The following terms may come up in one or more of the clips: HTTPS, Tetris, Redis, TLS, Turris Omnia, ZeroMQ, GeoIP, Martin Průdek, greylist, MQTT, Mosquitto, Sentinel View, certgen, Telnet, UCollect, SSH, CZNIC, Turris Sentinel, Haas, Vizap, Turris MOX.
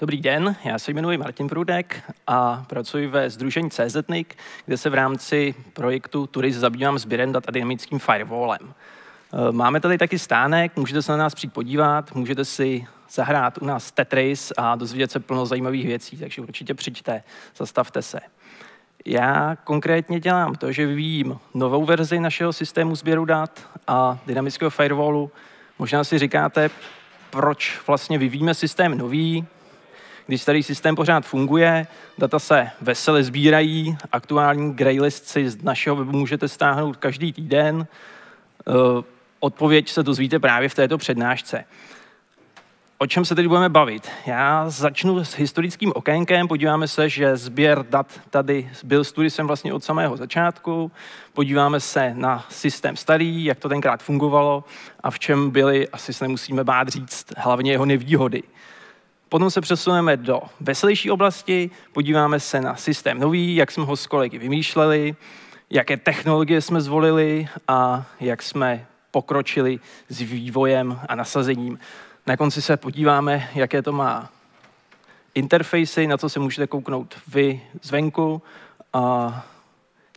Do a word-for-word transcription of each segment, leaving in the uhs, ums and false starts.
Dobrý den, já se jmenuji Martin Průdek a pracuji ve sdružení C Z N I C, kde se v rámci projektu Turris zabývám sběrem dat a dynamickým firewallem. Máme tady taky stánek, můžete se na nás přijít podívat, můžete si zahrát u nás Tetris a dozvědět se plno zajímavých věcí, takže určitě přijďte, zastavte se. Já konkrétně dělám to, že vyvíjím novou verzi našeho systému sběru dat a dynamického firewallu. Možná si říkáte, proč vlastně vyvíjíme systém nový, když starý systém pořád funguje, data se vesele sbírají, aktuální graylist si z našeho webu můžete stáhnout každý týden. Odpověď se dozvíte právě v této přednášce. O čem se teď budeme bavit? Já začnu s historickým okénkem, podíváme se, že sběr dat tady byl s Turrisem vlastně od samého začátku, podíváme se na systém starý, jak to tenkrát fungovalo a v čem byly, asi se nemusíme bát říct, hlavně jeho nevýhody. Potom se přesuneme do veselější oblasti, podíváme se na systém nový, jak jsme ho s kolegy vymýšleli, jaké technologie jsme zvolili a jak jsme pokročili s vývojem a nasazením. Na konci se podíváme, jaké to má interfejsy, na co se můžete kouknout vy zvenku a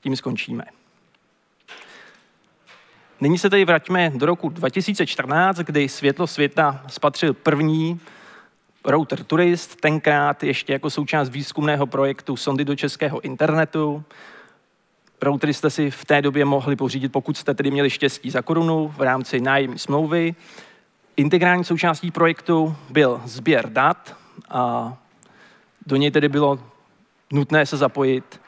tím skončíme. Nyní se tedy vrátíme do roku dva tisíce čtrnáct, kdy světlo světa spatřil první router Turris, tenkrát ještě jako součást výzkumného projektu sondy do českého internetu. Routery jste si v té době mohli pořídit, pokud jste tedy měli štěstí, za korunu v rámci nájemní smlouvy. Integrální součástí projektu byl sběr dat a do něj tedy bylo nutné se zapojit.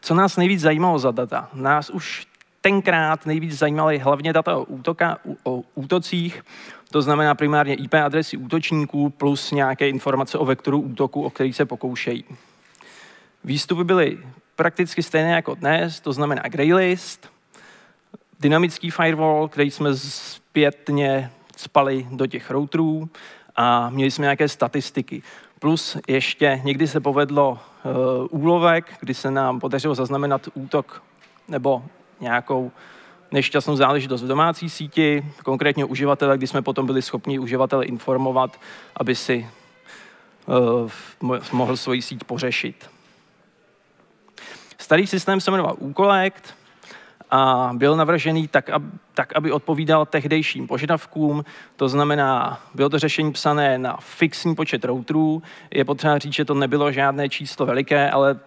Co nás nejvíc zajímalo za data? Nás už tenkrát nejvíc zajímaly hlavně data o, útoka, o útocích, to znamená primárně I P adresy útočníků plus nějaké informace o vektoru útoku, o který se pokoušejí. Výstupy byly prakticky stejné jako dnes, to znamená graylist, dynamický firewall, který jsme zpětně spali do těch routerů a měli jsme nějaké statistiky. Plus ještě někdy se povedlo e, úlovek, kdy se nám podařilo zaznamenat útok nebo nějakou nešťastnou záležitost v domácí síti, konkrétně uživatele, kdy jsme potom byli schopni uživatele informovat, aby si e, mohl svoji síť pořešit. Starý systém se jmenoval UCollect a byl navržený tak, ab, tak, aby odpovídal tehdejším požadavkům, to znamená, bylo to řešení psané na fixní počet routerů, je potřeba říct, že to nebylo žádné číslo veliké, ale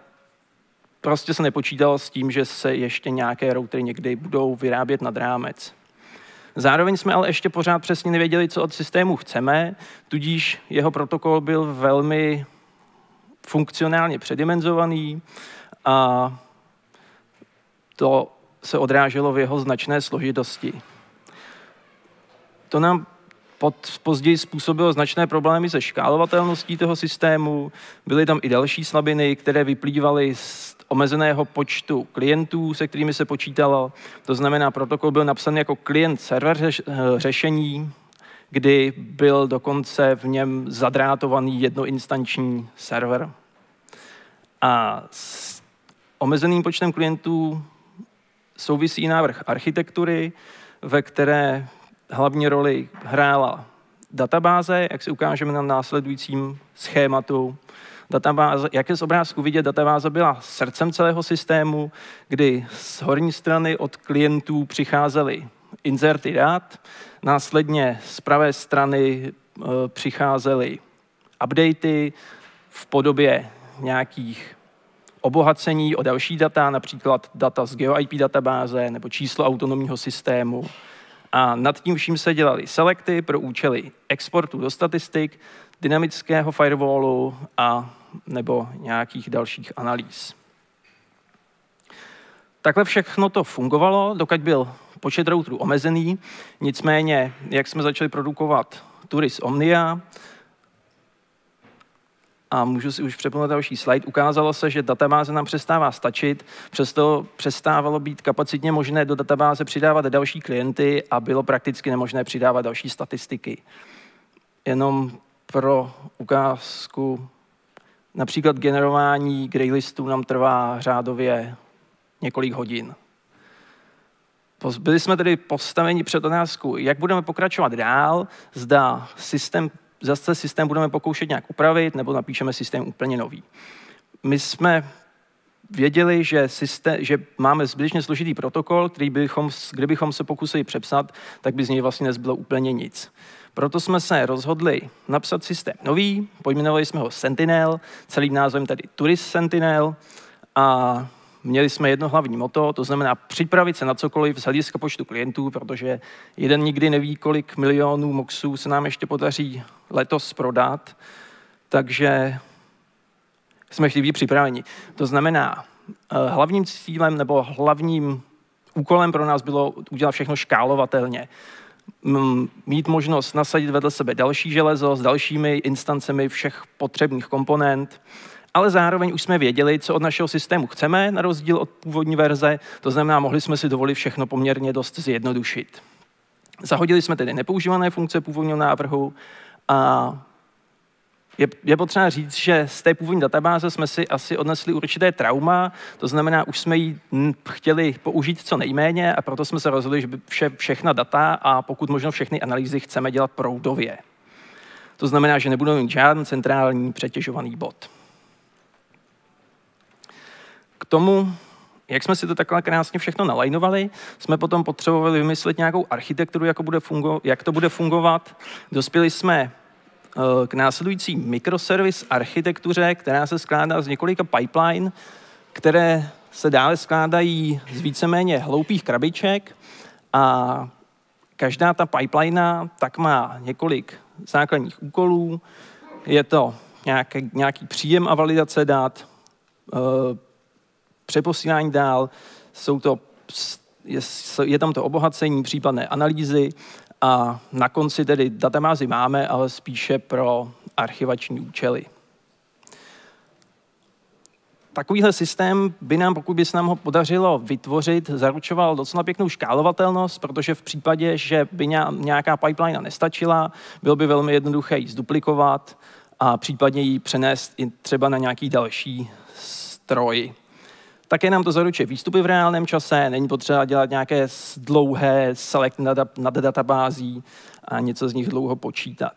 prostě se nepočítalo s tím, že se ještě nějaké routery někdy budou vyrábět nad rámec. Zároveň jsme ale ještě pořád přesně nevěděli, co od systému chceme, tudíž jeho protokol byl velmi funkcionálně předimenzovaný a to se odráželo v jeho značné složitosti. To nám pod, později způsobilo značné problémy se škálovatelností toho systému, byly tam i další slabiny, které vyplývaly z omezeného počtu klientů, se kterými se počítalo. To znamená, protokol byl napsán jako klient-server řešení, kdy byl dokonce v něm zadrátovaný jednoinstanční server. A s omezeným počtem klientů souvisí i návrh architektury, ve které hlavní roli hrála databáze, jak si ukážeme na následujícím schématu. Databáze, jak je z obrázku vidět, databáze byla srdcem celého systému, kdy z horní strany od klientů přicházely inzerty dat, následně z pravé strany e, přicházely updaty v podobě nějakých obohacení o další data, například data z GeoIP databáze nebo číslo autonomního systému. A nad tím vším se dělaly selekty pro účely exportu do statistik, dynamického firewallu a nebo nějakých dalších analýz. Takhle všechno to fungovalo, dokud byl počet routerů omezený. Nicméně, jak jsme začali produkovat Turris Omnia, a můžu si už přepnout další slide, ukázalo se, že databáze nám přestává stačit, přesto přestávalo být kapacitně možné do databáze přidávat další klienty a bylo prakticky nemožné přidávat další statistiky. Jenom pro ukázku, například generování graylistů nám trvá řádově několik hodin. Byli jsme tedy postaveni před otázku, jak budeme pokračovat dál, zda systém zase systém budeme pokoušet nějak upravit nebo napíšeme systém úplně nový. My jsme věděli, že, systém, že máme zbytečně složitý protokol, který bychom, kdybychom se pokusili přepsat, tak by z něj vlastně nezbylo úplně nic. Proto jsme se rozhodli napsat systém nový, pojmenovali jsme ho Sentinel, celým názvem tedy Turris Sentinel a měli jsme jedno hlavní motto, to znamená připravit se na cokoliv z hlediska počtu klientů, protože jeden nikdy neví, kolik milionů moxů se nám ještě podaří letos prodat, takže jsme chtěli být připraveni. To znamená, hlavním cílem nebo hlavním úkolem pro nás bylo udělat všechno škálovatelně. Mít možnost nasadit vedle sebe další železo s dalšími instancemi všech potřebných komponent, ale zároveň už jsme věděli, co od našeho systému chceme, na rozdíl od původní verze, to znamená, mohli jsme si dovolit všechno poměrně dost zjednodušit. Zahodili jsme tedy nepoužívané funkce původního návrhu a je, je potřeba říct, že z té původní databáze jsme si asi odnesli určité trauma, to znamená, už jsme ji chtěli použít co nejméně a proto jsme se rozhodli, že vše, všechna data a pokud možno všechny analýzy chceme dělat proudově. To znamená, že nebudou mít žádný centrální přetěžovaný bod. K tomu, jak jsme si to takhle krásně všechno nalajnovali, jsme potom potřebovali vymyslet nějakou architekturu, jak to bude, fungo, jak to bude fungovat. Dospěli jsme k následující mikroservis architektuře, která se skládá z několika pipeline, které se dále skládají z víceméně hloupých krabiček a každá ta pipeline tak má několik základních úkolů. Je to nějaký, nějaký příjem a validace dat, přeposílání dál, jsou to, je, je tam to obohacení, případné analýzy a na konci tedy databázi máme, ale spíše pro archivační účely. Takovýhle systém by nám, pokud by se nám ho podařilo vytvořit, zaručoval docela pěknou škálovatelnost, protože v případě, že by nějaká pipeline nestačila, bylo by velmi jednoduché ji zduplikovat a případně ji přenést i třeba na nějaký další stroj. Také nám to zaručuje výstupy v reálném čase, není potřeba dělat nějaké dlouhé select nad databází a něco z nich dlouho počítat.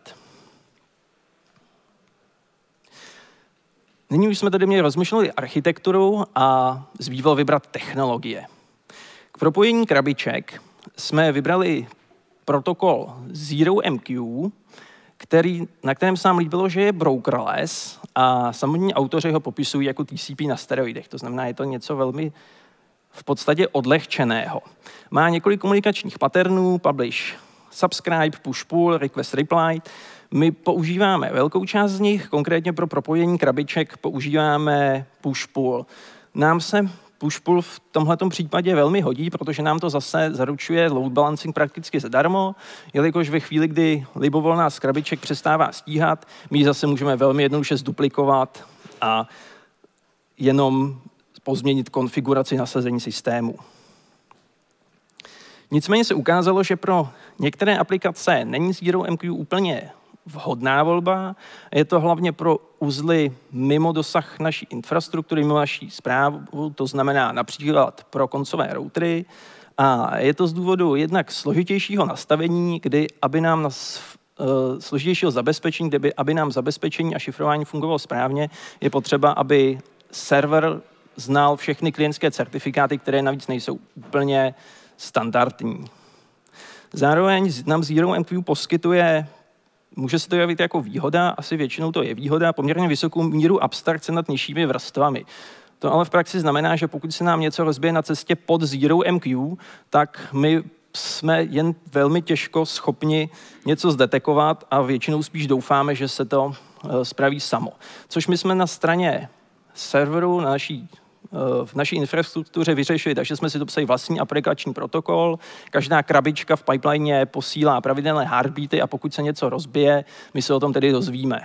Nyní už jsme tady měli rozmyšleli architekturu a zbývalo vybrat technologie. K propojení krabiček jsme vybrali protokol ZeroMQ, který, na kterém se nám líbilo, že je brokerless a samotní autoři ho popisují jako T C P na steroidech. To znamená, je to něco velmi v podstatě odlehčeného. Má několik komunikačních patternů, publish, subscribe, push, pull, request, reply. My používáme velkou část z nich, konkrétně pro propojení krabiček používáme push, pull. Nám se push, pull v tomto případě velmi hodí, protože nám to zase zaručuje load balancing prakticky zadarmo, jelikož ve chvíli, kdy libovolná z krabiček přestává stíhat, my ji zase můžeme velmi jednoduše zduplikovat a jenom pozměnit konfiguraci nasazení systému. Nicméně se ukázalo, že pro některé aplikace není ZeroMQ úplně vhodná volba, je to hlavně pro uzly mimo dosah naší infrastruktury, mimo naší správu, to znamená například pro koncové routery a je to z důvodu jednak složitějšího nastavení, kdy aby nám uh, složitějšího zabezpečení, kdyby, aby nám zabezpečení a šifrování fungovalo správně, je potřeba, aby server znal všechny klientské certifikáty, které navíc nejsou úplně standardní. Zároveň nám ZeroMQ poskytuje, může se to jevit jako výhoda, asi většinou to je výhoda, poměrně vysokou míru abstrakce nad nižšími vrstvami. To ale v praxi znamená, že pokud se nám něco rozbije na cestě pod ZeroMQ, tak my jsme jen velmi těžko schopni něco zdetekovat a většinou spíš doufáme, že se to spraví samo. Což my jsme na straně serveru, na naší v naší infrastruktuře vyřešili, takže jsme si dopsali vlastní aplikační protokol. Každá krabička v pipeline posílá pravidelné heartbeaty a pokud se něco rozbije, my se o tom tedy dozvíme.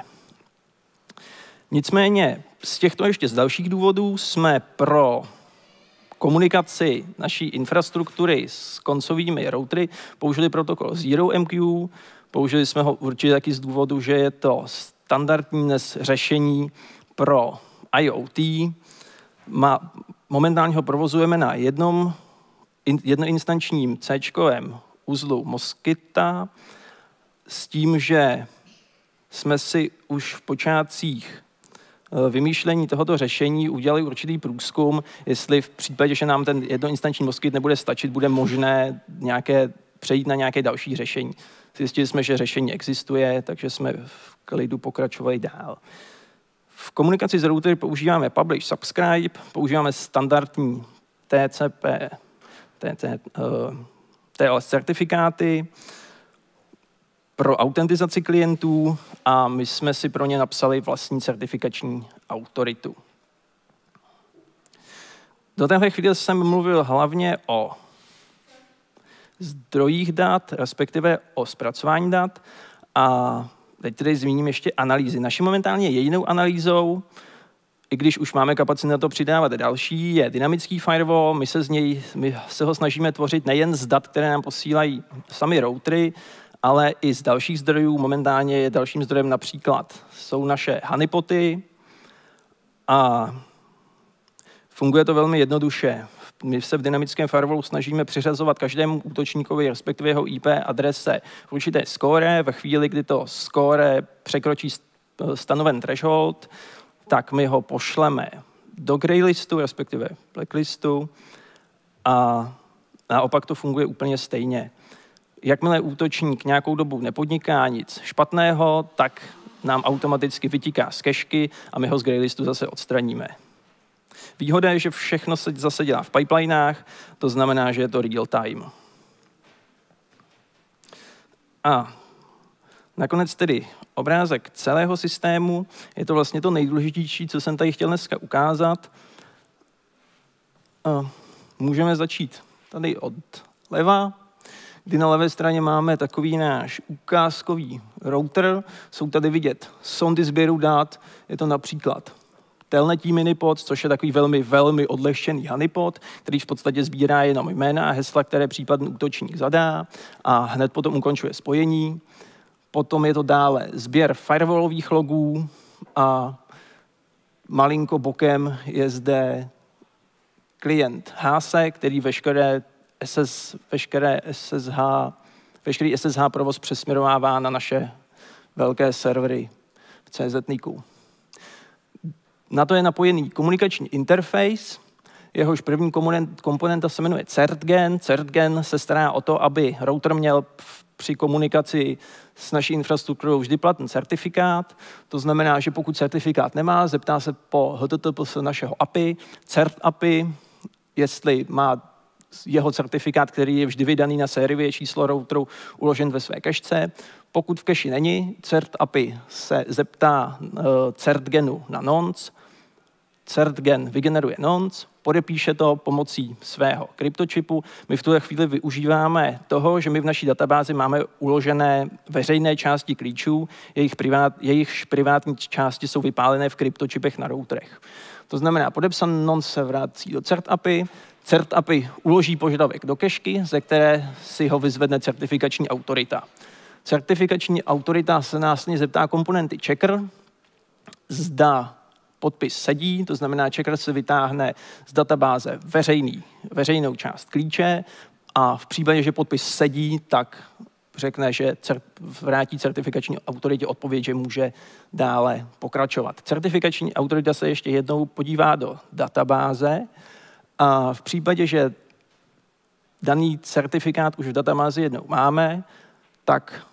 Nicméně z těchto ještě z dalších důvodů jsme pro komunikaci naší infrastruktury s koncovými routery použili protokol ZeroMQ, použili jsme ho určitě taky z důvodu, že je to standardní řešení pro IoT. Má, momentálně ho provozujeme na jednom in, jednoinstančním C-čkovém uzlu Mosquitto s tím, že jsme si už v počátcích vymýšlení tohoto řešení udělali určitý průzkum, jestli v případě, že nám ten jednoinstanční Mosquitto nebude stačit, bude možné nějaké, přejít na nějaké další řešení. Zjistili jsme, že řešení existuje, takže jsme v klidu pokračovali dál. V komunikaci s routery používáme publish, subscribe, používáme standardní T C P, T L S certifikáty pro autentizaci klientů a my jsme si pro ně napsali vlastní certifikační autoritu. Do téhle chvíli jsem mluvil hlavně o zdrojích dat, respektive o zpracování dat a teď tady zmíním ještě analýzy. Naši momentálně jedinou analýzou, i když už máme kapacitu na to přidávat další, je dynamický firewall. My se, z něj, my se ho snažíme tvořit nejen z dat, které nám posílají sami routery, ale i z dalších zdrojů. Momentálně je dalším zdrojem například jsou naše honeypoty a funguje to velmi jednoduše. My se v dynamickém firewallu snažíme přiřazovat každému útočníkovi, respektive jeho I P adrese, určité skóre. Ve chvíli, kdy to skóre překročí stanoven threshold, tak my ho pošleme do greylistu, respektive blacklistu a naopak to funguje úplně stejně. Jakmile útočník nějakou dobu nepodniká nic špatného, tak nám automaticky vytíká z kešky a my ho z greylistu zase odstraníme. Výhoda je, že všechno se zase dělá v pipelinách, to znamená, že je to real time. A nakonec tedy obrázek celého systému. Je to vlastně to nejdůležitější, co jsem tady chtěl dneska ukázat. A můžeme začít tady od leva, kdy na levé straně máme takový náš ukázkový router. Jsou tady vidět sondy sběru dat, je to například Telnetí minipod, což je takový velmi, velmi odlehčený honeypot, který v podstatě sbírá jenom jména a hesla, které případný útočník zadá a hned potom ukončuje spojení. Potom je to dále sběr firewallových logů a malinko bokem je zde klient Haase, který veškeré S S, veškeré S S H, veškerý S S H provoz přesměrovává na naše velké servery v C Z N I C u. Na to je napojený komunikační interface, jehož první komponenta se jmenuje certgen. Certgen se stará o to, aby router měl při komunikaci s naší infrastrukturou vždy platný certifikát. To znamená, že pokud certifikát nemá, zeptá se po H T T P S našeho A P I, cert A P I, jestli má jeho certifikát, který je vždy vydaný na sériové číslo routeru, uložen ve své kešce. Pokud v keši není, cert A P I se zeptá uh, certgenu na nonce, certgen vygeneruje nonce, podepíše to pomocí svého kryptočipu. My v tuhle chvíli využíváme toho, že my v naší databázi máme uložené veřejné části klíčů, jejich privát, jejichž privátní části jsou vypálené v kryptočipech na routerech. To znamená, podepsaný nonce se vrací do cert A P I, cert A P I uloží požadavek do kešky, ze které si ho vyzvedne certifikační autorita. Certifikační autorita se následně zeptá komponenty checker, zda podpis sedí, to znamená, checker se vytáhne z databáze veřejný, veřejnou část klíče a v případě, že podpis sedí, tak řekne, že vrátí certifikační autoritě odpověď, že může dále pokračovat. Certifikační autorita se ještě jednou podívá do databáze a v případě, že daný certifikát už v databázi jednou máme, tak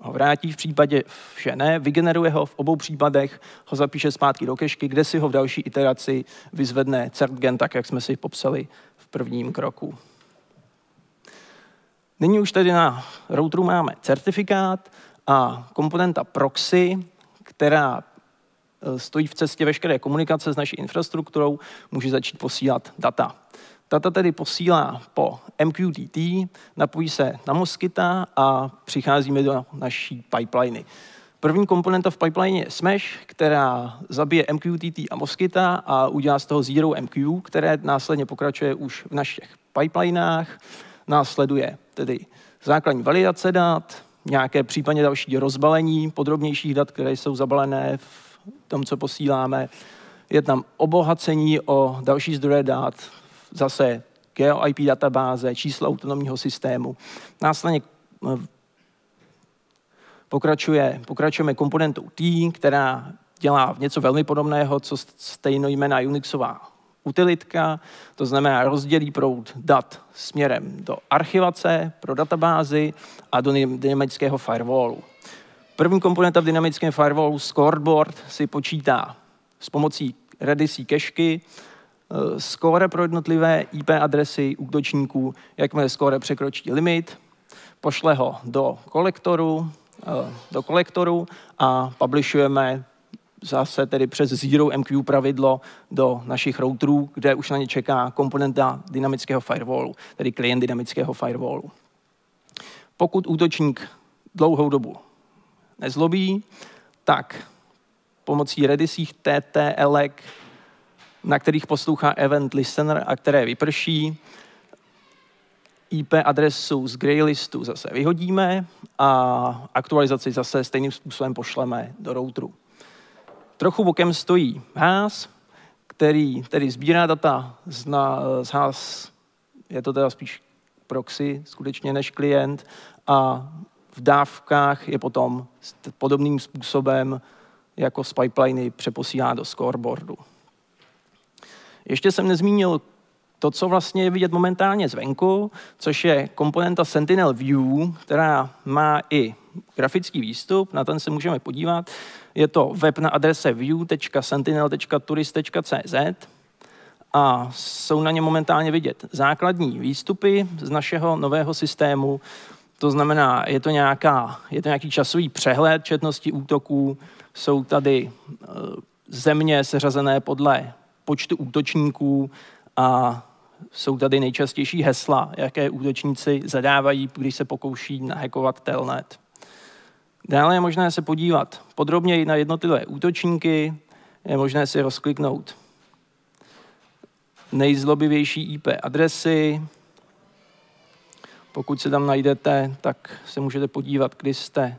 ho vrátí, v případě, že ne, vygeneruje ho, v obou případech ho zapíše zpátky do kešky, kde si ho v další iteraci vyzvedne certgen, tak jak jsme si popsali v prvním kroku. Nyní už tady na routeru máme certifikát a komponenta proxy, která stojí v cestě veškeré komunikace s naší infrastrukturou, může začít posílat data. Data tedy posílá po M Q T T, napojí se na Mosquitto a přicházíme do naší pipeliny. První komponenta v pipeline je smash, která zabije M Q T T a Mosquitto a udělá z toho ZeroMQ, které následně pokračuje už v našich pipelinách. Následuje tedy základní validace dat, nějaké případně další rozbalení podrobnějších dat, které jsou zabalené v tom, co posíláme. Je tam obohacení o další zdroje dat, zase GeoIP databáze, čísla autonomního systému. Následně Pokračuje, pokračujeme komponentou T, která dělá něco velmi podobného, co stejnojmenná Unixová utilitka, to znamená rozdělí proud dat směrem do archivace pro databázy a do dynamického firewallu. První komponenta v dynamickém firewallu, scoreboard, si počítá s pomocí Redisí kešky skóre pro jednotlivé I P adresy útočníků, jakmile skóre překročí limit, pošle ho do kolektoru, do kolektoru a publishujeme zase tedy přes ZeroMQ pravidlo do našich routerů, kde už na ně čeká komponenta dynamického firewallu, tedy klient dynamického firewallu. Pokud útočník dlouhou dobu nezlobí, tak pomocí Redisích T T L ek, na kterých poslouchá event listener a které vyprší, I P adresu z graylistu zase vyhodíme a aktualizaci zase stejným způsobem pošleme do routeru. Trochu bokem stojí Haas, který tedy sbírá data z, na, z Haas, je to teda spíš proxy skutečně než klient, a v dávkách je potom podobným způsobem jako z pipeliny přeposílá do scoreboardu. Ještě jsem nezmínil to, co vlastně je vidět momentálně zvenku, což je komponenta Sentinel View, která má i grafický výstup, na ten se můžeme podívat. Je to web na adrese view tečka sentinel tečka turis tečka cz a jsou na ně momentálně vidět základní výstupy z našeho nového systému. To znamená, je to, nějaká, je to nějaký časový přehled četnosti útoků, jsou tady země seřazené podle počtu útočníků a jsou tady nejčastější hesla, jaké útočníci zadávají, když se pokouší nahekovat Telnet. Dále je možné se podívat podrobněji na jednotlivé útočníky, je možné si rozkliknout nejzlobivější I P adresy. Pokud se tam najdete, tak se můžete podívat, kdy jste,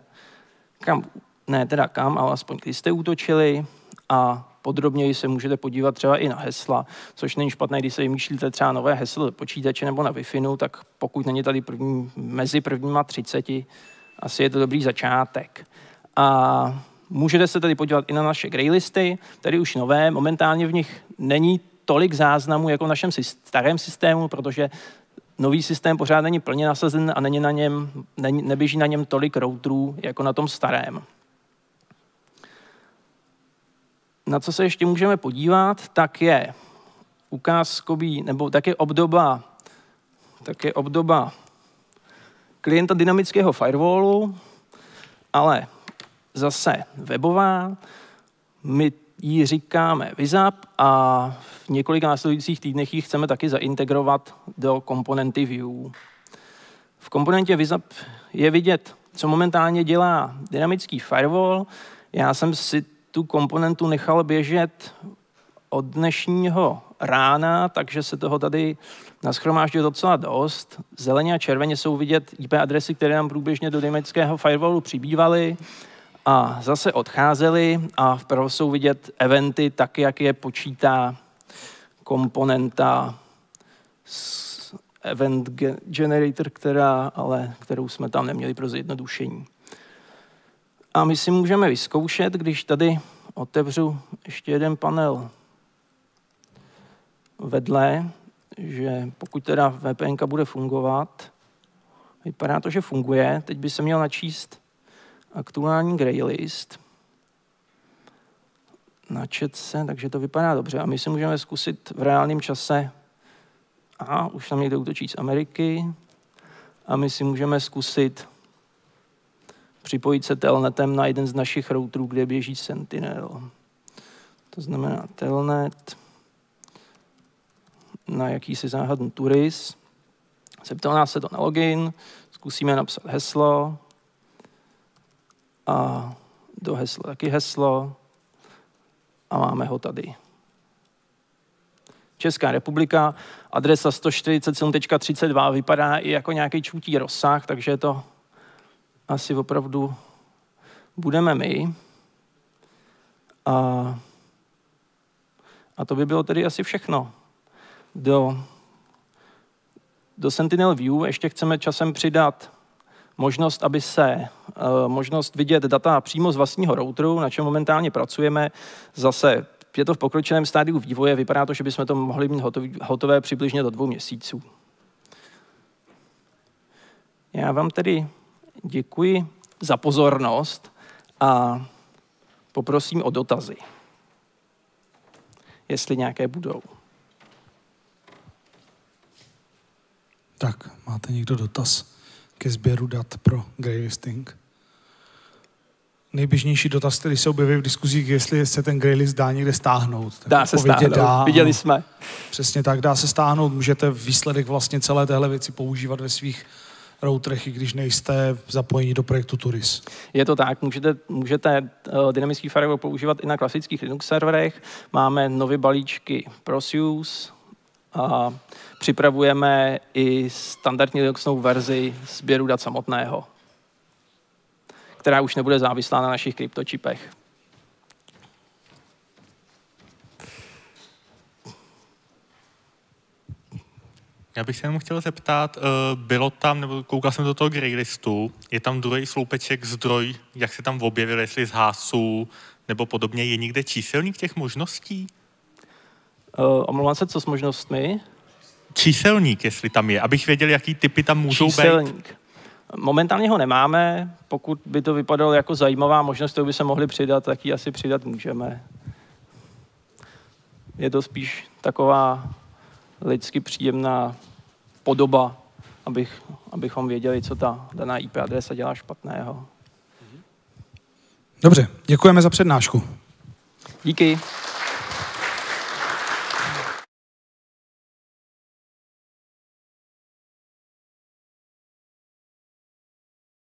kam, ne teda kam, ale aspoň kdy jste útočili a podrobněji se můžete podívat třeba i na hesla, což není špatné, když se vymýšlíte třeba nové heslo do počítače nebo na Wi-Fi, tak pokud není tady první, mezi prvníma třiceti, asi je to dobrý začátek. A můžete se tady podívat i na naše graylisty, tady už nové, momentálně v nich není tolik záznamů jako v našem starém systému, protože nový systém pořád není plně nasazen a není na něm, není, neběží na něm tolik routerů jako na tom starém. Na co se ještě můžeme podívat, tak je ukázkový, nebo tak je obdoba, tak je obdoba klienta dynamického firewallu, ale zase webová. My ji říkáme Vizap a v několika následujících týdnech ji chceme taky zaintegrovat do komponenty View. V komponentě Vizap je vidět, co momentálně dělá dynamický firewall. Já jsem si tu komponentu nechal běžet od dnešního rána, takže se toho tady nashromáždilo docela dost. Zeleně a červeně jsou vidět I P adresy, které nám průběžně do dynamického firewallu přibývaly a zase odcházely, a vpravo jsou vidět eventy tak, jak je počítá komponenta event generator, která, ale, kterou jsme tam neměli pro zjednodušení. A my si můžeme vyzkoušet, když tady otevřu ještě jeden panel vedle, že pokud teda VPNka bude fungovat, vypadá to, že funguje, teď by se měl načíst aktuální graylist. Načet se, takže to vypadá dobře. A my si můžeme zkusit v reálném čase, a už tam někdo útočí z Ameriky, a my si můžeme zkusit připojit se telnetem na jeden z našich routerů, kde běží Sentinel. To znamená telnet na jakýsi záhadný Turris. Zeptal nás se to na login, zkusíme napsat heslo a do hesla taky heslo a máme ho tady. Česká republika, adresa sto čtyřicet sedm tečka třicet dva vypadá i jako nějaký čutí rozsah, takže je to asi opravdu budeme my. A, a to by bylo tedy asi všechno. Do, do Sentinel View ještě chceme časem přidat možnost, aby se uh, možnost vidět data přímo z vlastního routeru, na čem momentálně pracujeme. Zase je to v pokročilém stádiu vývoje, vypadá to, že bychom to mohli mít hotový, hotové přibližně do dvou měsíců. Já vám tedy děkuji za pozornost a poprosím o dotazy, jestli nějaké budou. Tak, máte někdo dotaz ke sběru dat pro greylisting? Nejběžnější dotaz, který se objeví v diskuzích, jestli se ten greylist dá někde stáhnout. Tak dá se stáhnout, dá, viděli jsme. Přesně tak, dá se stáhnout. Můžete výsledek vlastně celé téhle věci používat ve svých routerech, i když nejste zapojeni do projektu Turris. Je to tak, můžete, můžete dynamický firewall používat i na klasických Linux serverech. Máme nové balíčky Prosuse a připravujeme i standardní Linuxovou verzi sběru dat samotného, která už nebude závislá na našich kryptočipech. Já bych se jenom chtěl zeptat, bylo tam, nebo koukal jsem do toho greylistu, je tam druhý sloupeček zdroj, jak se tam objevil, jestli z Haasu nebo podobně, je někde číselník těch možností? Uh, omlouvám se, co s možnostmi? Číselník, jestli tam je, abych věděl, jaký typy tam můžou číselník. být. Momentálně ho nemáme, pokud by to vypadalo jako zajímavá možnost, kterou by se mohli přidat, tak ji asi přidat můžeme. Je to spíš taková lidsky příjemná podoba, abych, abychom věděli, co ta daná í pé adresa dělá špatného. Dobře, děkujeme za přednášku. Díky.